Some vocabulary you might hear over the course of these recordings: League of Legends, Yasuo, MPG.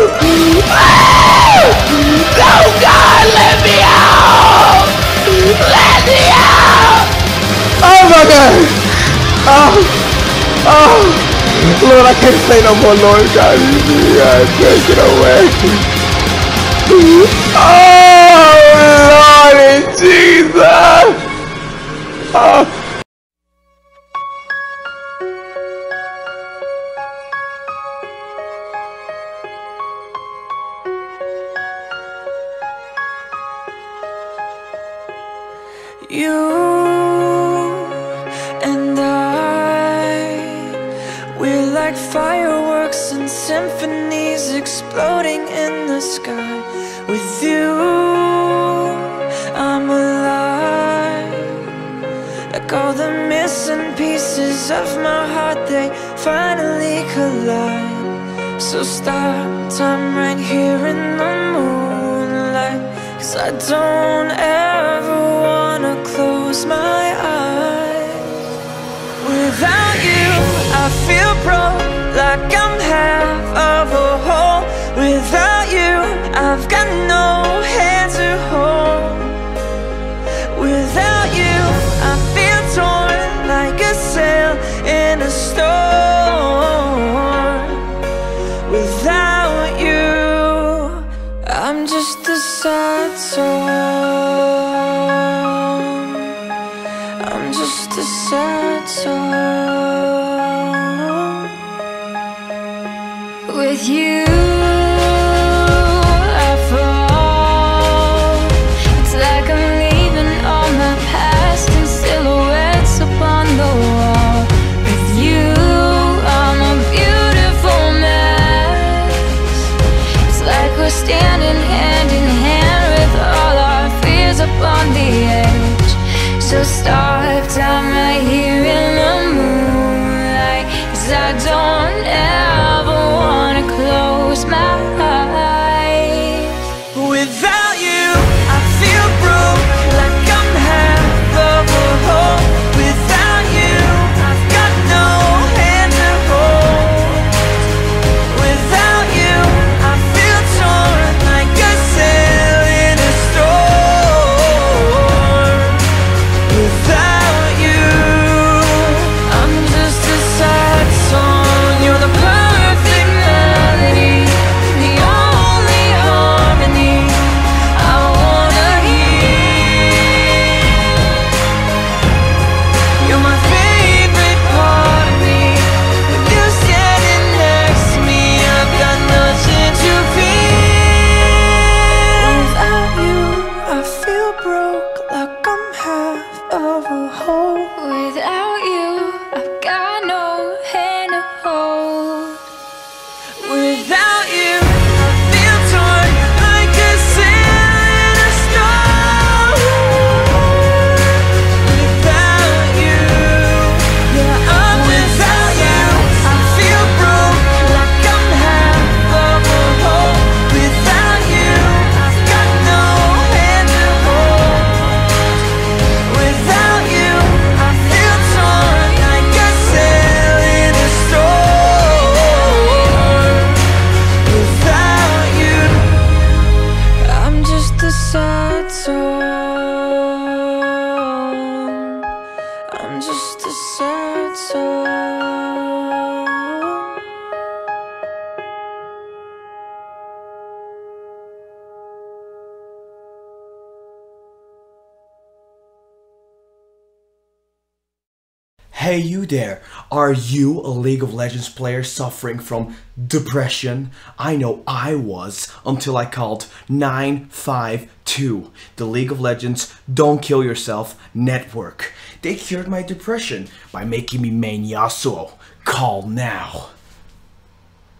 Oh God, let me out! Let me out! Oh my God! Oh, oh, Lord, I can't play no more, Lord God. God, take it away. Oh, Lord Jesus! Oh. You and I, we're like fireworks and symphonies exploding in the sky. With you, I'm alive. Like all the missing pieces of my heart, they finally collide. So stop time right here in the moonlight, 'cause I don't ever wanna close my eyes. Without you, I feel broke, like I'm half of a whole. Without you, I've got no hand to hold. Without you, I feel torn, like a sail in a storm. Without you, I'm just a sad soul. A sad song. With you I fall. It's like I'm leaving all my past in silhouettes upon the wall. With you I'm a beautiful mess. It's like we're standing hand in hand with all our fears upon the edge. So stop time right here in the moonlight, 'cause I don't ever wanna close my eyes. Without you, I feel broke, like I'm half of a whole. Without you, I've got no hand to hold. Without you, I feel torn, like a sail in a storm. Without Hey you there, are you a League of Legends player suffering from depression? I know I was, until I called 952, the League of Legends Don't Kill Yourself network. They cured my depression by making me main Yasuo. Call now.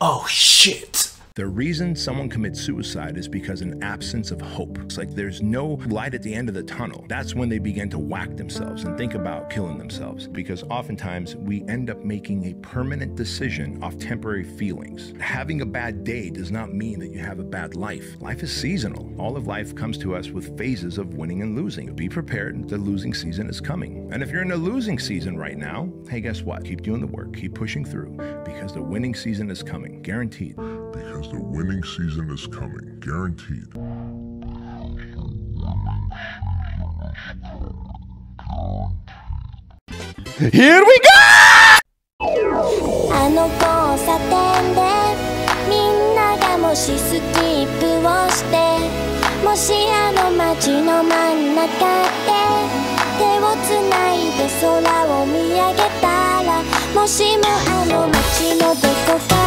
Oh shit. The reason someone commits suicide is because an absence of hope. It's like there's no light at the end of the tunnel. That's when they begin to whack themselves and think about killing themselves, because oftentimes we end up making a permanent decision off temporary feelings. Having a bad day does not mean that you have a bad life. Life is seasonal. All of life comes to us with phases of winning and losing. Be prepared, the losing season is coming. And if you're in a losing season right now, hey, guess what? Keep doing the work, keep pushing through, because the winning season is coming, guaranteed. because the winning season is coming, guaranteed. Here we go!